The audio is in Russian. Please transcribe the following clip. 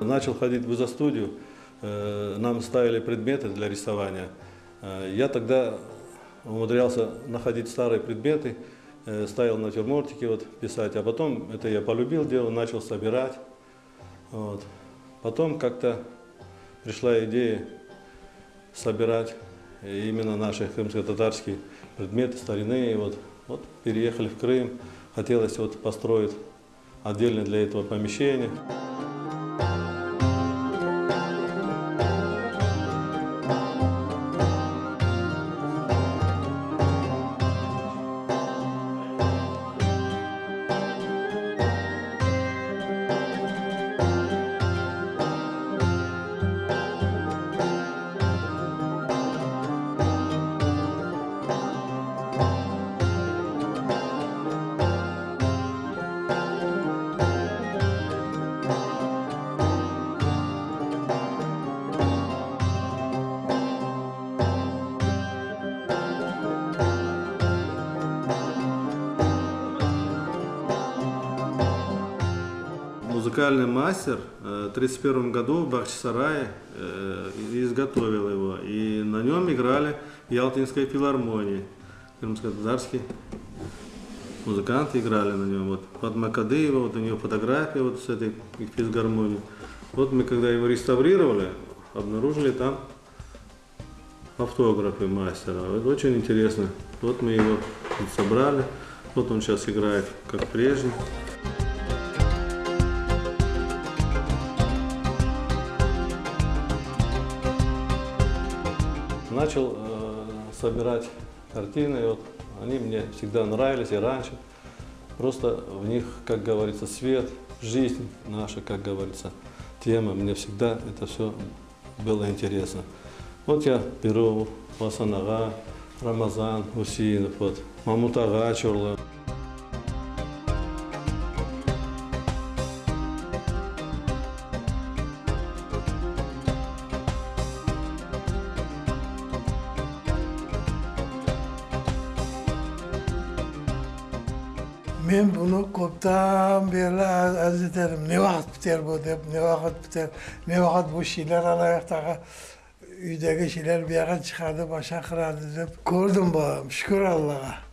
Начал ходить в Изостудию, нам ставили предметы для рисования. Я тогда умудрялся находить старые предметы, ставил натюрмортики вот, писать, а потом это я полюбил дело, начал собирать. Вот. Потом как-то пришла идея собирать именно наши крымско-татарские предметы, старинные. Вот переехали в Крым, хотелось вот построить отдельно для этого помещение. Музыкальный мастер в 1931 году в Бахчисарае изготовил его, и на нем играли в Ялтинской филармонии. Крымско-татарские музыканты играли на нем. Вот под Макадыева, вот у него фотография вот с этой физгармонией. Вот мы когда его реставрировали, обнаружили там автографы мастера. Вот, очень интересно. Вот мы его собрали, вот он сейчас играет как прежний. Начал собирать картины, вот, они мне всегда нравились и раньше. Просто в них, как говорится, свет, жизнь наша, как говорится, тема. Мне всегда это все было интересно. Вот я беру Васанага, Рамазан, Усинов, вот, Мамутага, Чурла. Мен буну көптен бері әз етерім, не уақыт бітер бұл деп, не уақыт бұл шилер анаяқтағы үйдегі шилер бияға шығарды, баша қырады деп көрдім бағым, шүкір Аллаға.